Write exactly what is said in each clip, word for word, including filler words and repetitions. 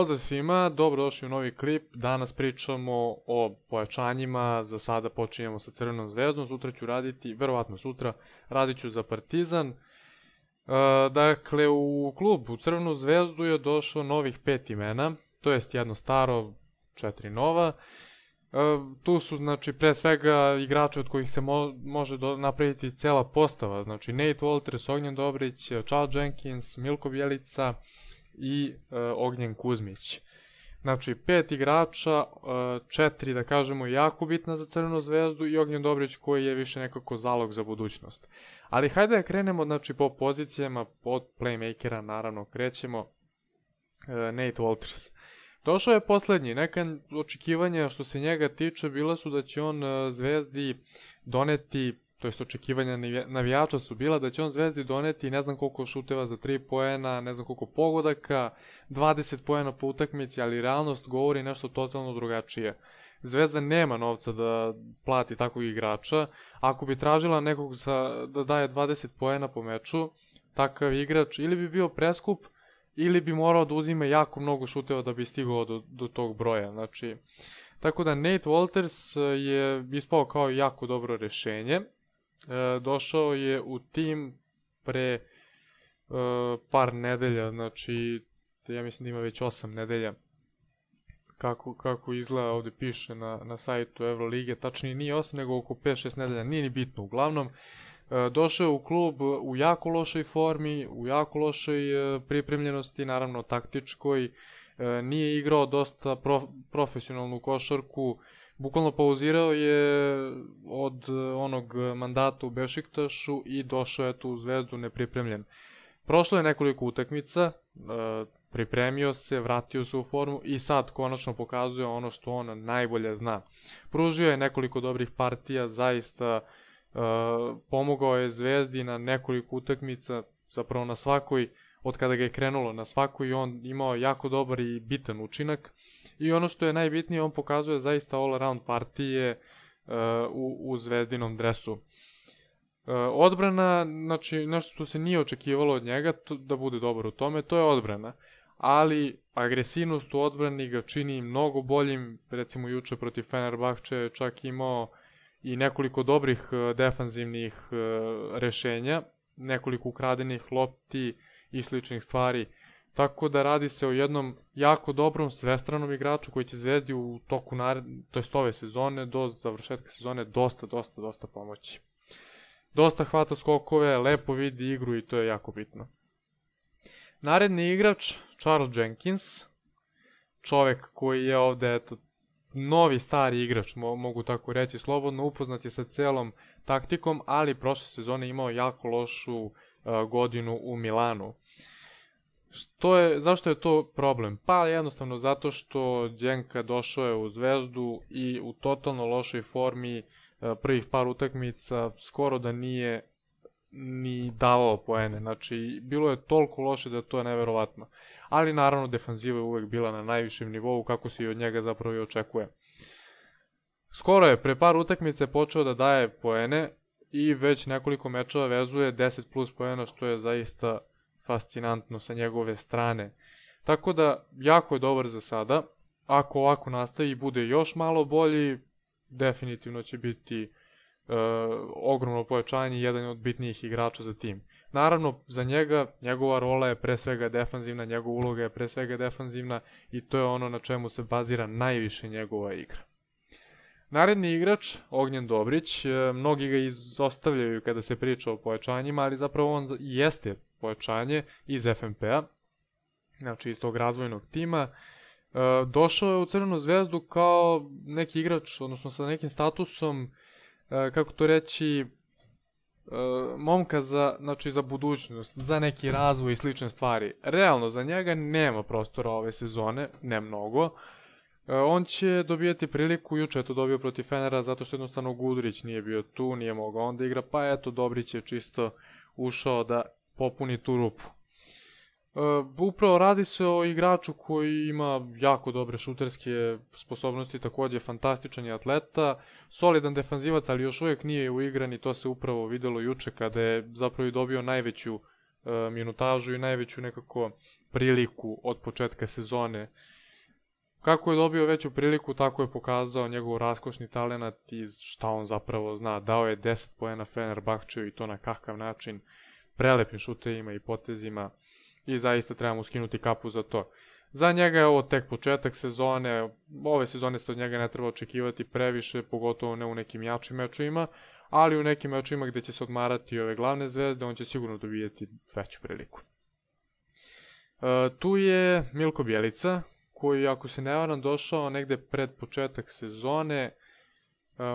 Pozdrav svima, dobrodošli u novi klip. Danas pričamo o pojačanjima, za sada počinjemo sa Crvenom zvezdom, sutra ću raditi, verovatno sutra, radit ću za Partizan. Dakle, u klub, u Crvenu zvezdu je došlo novih pet imena, to jest jedno staro, četiri nova. Tu su, znači, pre svega igrače od kojih se može napraviti cela postava, znači Nate Wolters, Ognjen Dobrić, Charles Jenkins, Milko Bijelica i Ognjen Kuzmić. Znači, pet igrača, četiri, da kažemo, jako bitna za Crvenu zvezdu i Ognjen Dobrić koji je više nekako zalog za budućnost. Ali hajde da krenemo, znači, po pozicijama, od playmakera naravno krećemo. Nate Wolters. Došao je poslednji, neka očekivanja što se njega tiče bila su da će on Zvezdi doneti, to jest očekivanja navijača su bila da će on Zvezdi doneti ne znam koliko šuteva za tri poena, ne znam koliko pogodaka, dvadeset poena po utakmici, ali realnost govori nešto totalno drugačije. Zvezda nema novca da plati takvog igrača, ako bi tražila nekog da daje dvadeset poena po meču, takav igrač ili bi bio preskup, ili bi morao da uzima jako mnogo šuteva da bi stigao do, do tog broja. Znači, tako da Nate Wolters je ispao kao jako dobro rešenje. E, došao je u tim pre e, par nedelja, znači, ja mislim da ima već osam nedelja. Kako, kako izgleda ovde piše na, na sajtu Evrolige, tačnije nije osam nego oko pet šest nedelja, nije ni bitno uglavnom. Došao je u klub u jako lošoj formi, u jako lošoj pripremljenosti, naravno taktičkoj, nije igrao dosta profesionalnu košarku, bukvalno pauzirao je od onog mandata u Bešiktašu i došao je tu u Zvezdu nepripremljen. Prošlo je nekoliko utakmica, pripremio se, vratio se u formu i sad konačno pokazuje ono što on najbolje zna. Pružio je nekoliko dobrih partija, zaista pomogao je Zvezdi na nekoliko utakmica, zapravo na svakoj, od kada ga je krenulo na svakoj, on imao jako dobar i bitan učinak i ono što je najbitnije, on pokazuje zaista all-around partije u Zvezdinom dresu. Odbrana, znači nešto što se nije očekivalo od njega da bude dobar u tome, to je odbrana, ali agresivnost u odbrani ga čini mnogo boljim, recimo juče protiv Fenerbahče je čak imao i nekoliko dobrih defanzivnih rešenja, nekoliko ukradenih lopti i sličnih stvari. Tako da radi se o jednom jako dobrom svestranom igraču koji će Zvezdi u toku ove sezone do završetka sezone dosta, dosta, dosta pomoći. Dosta hvata skokove, lepo vidi igru i to je jako bitno. Naredni igrač, Charles Jenkins, čovek koji je ovde, eto, novi stari igrač, mogu tako reći slobodno, upoznat je sa celom taktikom, ali prošle sezone imao jako lošu godinu u Milanu. Zašto je to problem? Pa jednostavno zato što Đenka došao je u Zvezdu i u totalno lošoj formi prvih par utakmica skoro da nije ni davao poene. Znači, bilo je toliko loše da to je neverovatno. Ali naravno, defanziva je uvek bila na najvišem nivou, kako se i od njega zapravo i očekuje. Skoro je, pre par utakmice počeo da daje poene i već nekoliko mečeva vezuje deset plus poena, što je zaista fascinantno sa njegove strane. Tako da, jako je dobar za sada. Ako ovako nastavi i bude još malo bolji, definitivno će biti ogromno pojačanje, jedan od bitnijih igrača za tim. Naravno, za njega, njegova rola je pre svega defanzivna, njegova uloga je pre svega defanzivna i to je ono na čemu se bazira najviše njegova igra. Naredni igrač, Ognjen Dobrić, mnogi ga izostavljaju kada se priča o pojačanjima, ali zapravo on jeste pojačanje iz F N P-a, znači iz tog razvojnog tima. Došao je u Crvenu zvezdu kao neki igrač, odnosno sa nekim statusom, kako to reći, momka za, znači, za budućnost, za neki razvoj i slične stvari. Realno, za njega nema prostora ove sezone, ne mnogo. On će dobijati priliku, juče je to dobio protiv Fenera, zato što jednostavno Gudurić nije bio tu, nije mogao onda igra, pa eto, Dobrić je čisto ušao da popuni tu rupu. Upravo radi se o igraču koji ima jako dobre šuterske sposobnosti, takođe fantastičan je atleta, solidan defanzivac, ali još uvijek nije uigran i to se upravo videlo juče kada je zapravo i dobio najveću minutažu i najveću nekako priliku od početka sezone. Kako je dobio veću priliku, tako je pokazao njegov raskošni talenat i šta on zapravo zna. Dao je deset poena Fenerbahčeju i to na kakav način, prelepim šutevima i potezima i zaista trebamo skinuti kapu za to. Za njega je ovo tek početak sezone, ove sezone se od njega ne treba očekivati previše, pogotovo ne u nekim jačim mečima, ali u nekim mečima gde će se odmarati ove glavne zvezde, on će sigurno dobijeti veću priliku. E, tu je Milko Bijelica, koji, ako se ne varam, došao negde pred početak sezone,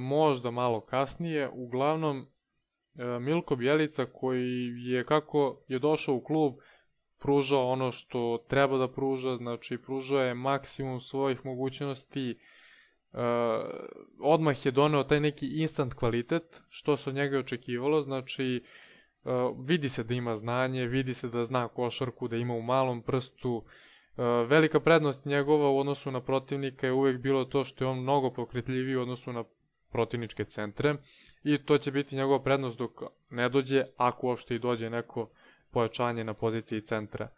možda malo kasnije. Uglavnom, Milko Bijelica, koji je, kako je došao u klub, pružao ono što treba da pruža, znači pružao je maksimum svojih mogućnosti, odmah je doneo taj neki instant kvalitet, što se od njega očekivalo, znači vidi se da ima znanje, vidi se da zna košarku, da ima u malom prstu. Velika prednost njegova u odnosu na protivnika je uvek bilo to što je on mnogo pokretljiviji u odnosu na protivničke centre i to će biti njegova prednost dok ne dođe, ako uopšte i dođe, neko pojačanje na poziciji centra.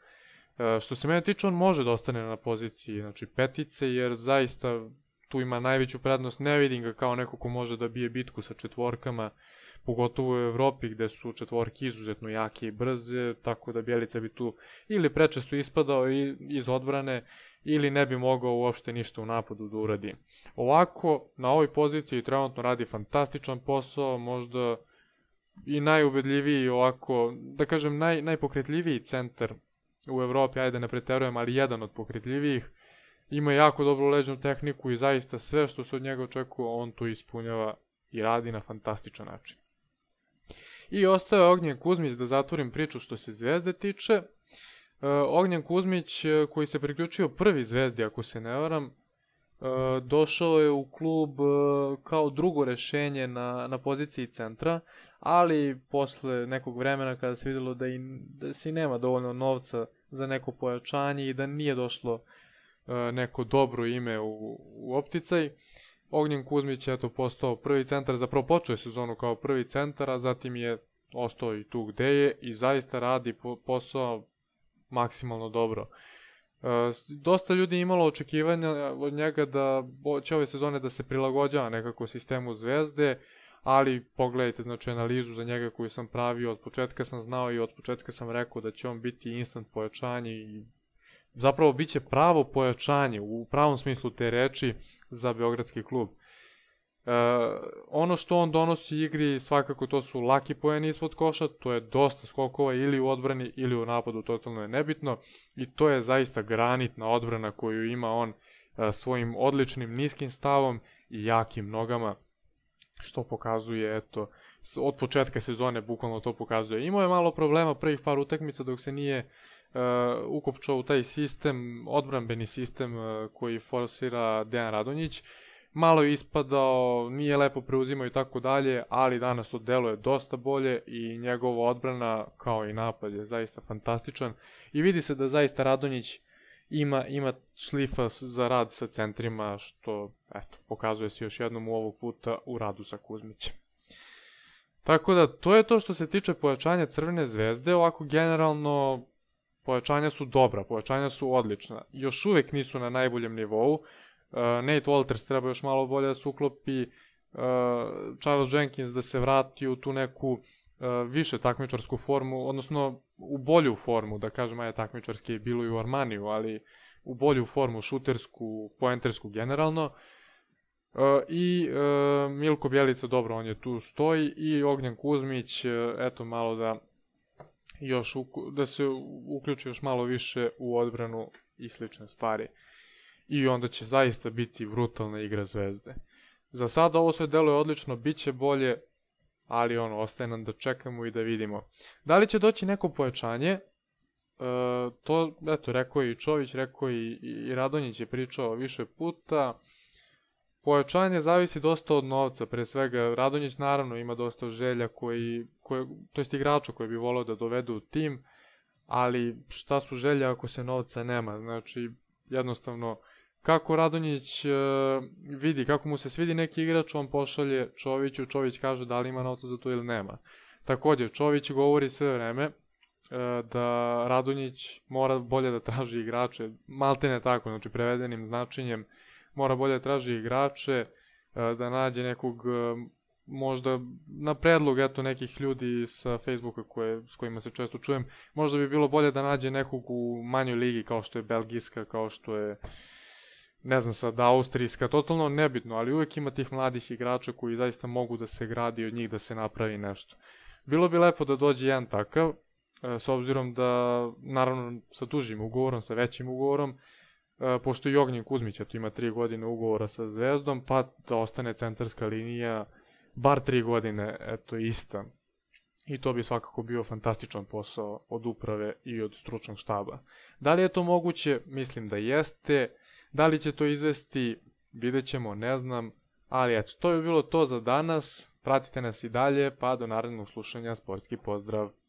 Što se mene tiče, on može da ostane na poziciji, znači petice, jer zaista tu ima najveću prednost. Ne vidim ga kao neko ko može da bije bitku sa četvorkama, pogotovo u Evropi gde su četvorke izuzetno jake i brze, tako da Bijelica bi tu ili prečesto ispadao iz odbrane ili ne bi mogao uopšte ništa u napadu da uradi. Ovako, na ovoj poziciji trenutno radi fantastičan posao, možda i najubedljiviji, ovako, da kažem, naj, najpokretljiviji centar u Evropi, ajde ne preterujem, ali jedan od pokretljivijih. Ima jako dobru leđnu tehniku i zaista sve što se od njega očekuje, on tu ispunjava i radi na fantastičan način. I ostao je Ognjen Kuzmić, da zatvorim priču što se Zvezde tiče. Ognjen Kuzmić, koji se priključio prvi Zvezdi, ako se ne varam, došao je u klub kao drugo rešenje na, na poziciji centra, ali posle nekog vremena kada se videlo da, i, da se nema dovoljno novca za neko pojačanje i da nije došlo neko dobro ime u, u opticaj, Ognjen Kuzmić je eto postao prvi centar, zapravo počeo je sezonu kao prvi centar, a zatim je ostao i tu gde je i zaista radi posao maksimalno dobro. Dosta ljudi imalo očekivanja od njega da će ove sezone da se prilagođava nekako sistemu Zvezde, ali pogledajte, znači, analizu za njega koju sam pravio, od početka sam znao i od početka sam rekao da će on biti instant pojačanje i zapravo bit će pravo pojačanje u pravom smislu te reči za beogradski klub. E, ono što on donosi igri svakako to su laki poeni ispod koša, to je dosta skokova ili u odbrani ili u napadu, totalno je nebitno i to je zaista granitna odbrana koju ima on e, svojim odličnim niskim stavom i jakim nogama, što pokazuje, eto, od početka sezone bukvalno to pokazuje. Imao je malo problema prvih par utakmica dok se nije Uh, ukopčao u taj sistem, odbrambeni sistem uh, koji forsira Dejan Radonjić. Malo je ispadao, nije lepo preuzimao i tako dalje, ali danas to deluje dosta bolje i njegova odbrana kao i napad je zaista fantastičan i vidi se da zaista Radonjić ima, ima šlifa za rad sa centrima, što, eto, pokazuje se još jednom u ovog puta u radu sa Kuzmićem. Tako da, to je to što se tiče pojačanja Crvene zvezde. Ovako, generalno, pojačanja su dobra, pojačanja su odlična. Još uvek nisu na najboljem nivou. Uh, Nate Wolters treba još malo bolje da se uklopi. Uh, Charles Jenkins da se vrati u tu neku uh, više takmičarsku formu, odnosno u bolju formu, da kažem, ajde, takmičarski je bilo i u Armaniju, ali u bolju formu, šutersku, poentersku generalno. Uh, I uh, Milko Bijelica, dobro, on je tu, stoji. I Ognjen Kuzmić, eto, malo da još da se uključi još malo više u odbranu i slične stvari. I onda će zaista biti brutalna igra Zvezde. Za sada ovo sve deluje odlično, bit će bolje, ali ono, ostaje nam da čekamo i da vidimo. Da li će doći neko pojačanje? E, to, eto, rekao je i Čović, rekao je i, i Radonjić je pričao više puta. Pojačanje zavisi dosta od novca, pre svega. Radonjić naravno ima dosta želja, koji, koje, to jest igrača koji bi volao da dovedu u tim, ali šta su želja ako se novca nema? Znači, jednostavno, kako Radonjić e, vidi, kako mu se svidi neki igrač, on pošalje Čoviću, Čović kaže da li ima novca za to ili nema. Takođe, Čović govori sve vreme da Radonjić mora bolje da traži igrače, maltene tako, znači prevedenim značenjem, mora bolje da traži igrače, da nađe nekog, možda na predlog eto nekih ljudi sa Facebooka koje, s kojima se često čujem, možda bi bilo bolje da nađe nekog u manjoj ligi kao što je belgijska, kao što je, ne znam sad, austrijska, totalno nebitno, ali uvek ima tih mladih igrača koji zaista mogu da se gradi od njih, da se napravi nešto. Bilo bi lepo da dođe jedan takav, s obzirom da, naravno, sa dužim ugovorom, sa većim ugovorom, pošto i Ognjen Kuzmić tu ima tri godine ugovora sa Zvezdom, pa da ostane centarska linija bar tri godine, eto, ista. I to bi svakako bio fantastičan posao od uprave i od stručnog štaba. Da li je to moguće? Mislim da jeste. Da li će to izvesti? Vidjet ćemo, ne znam. Ali eto, to je bilo to za danas. Pratite nas i dalje, pa do narednog slušanja, sportski pozdrav.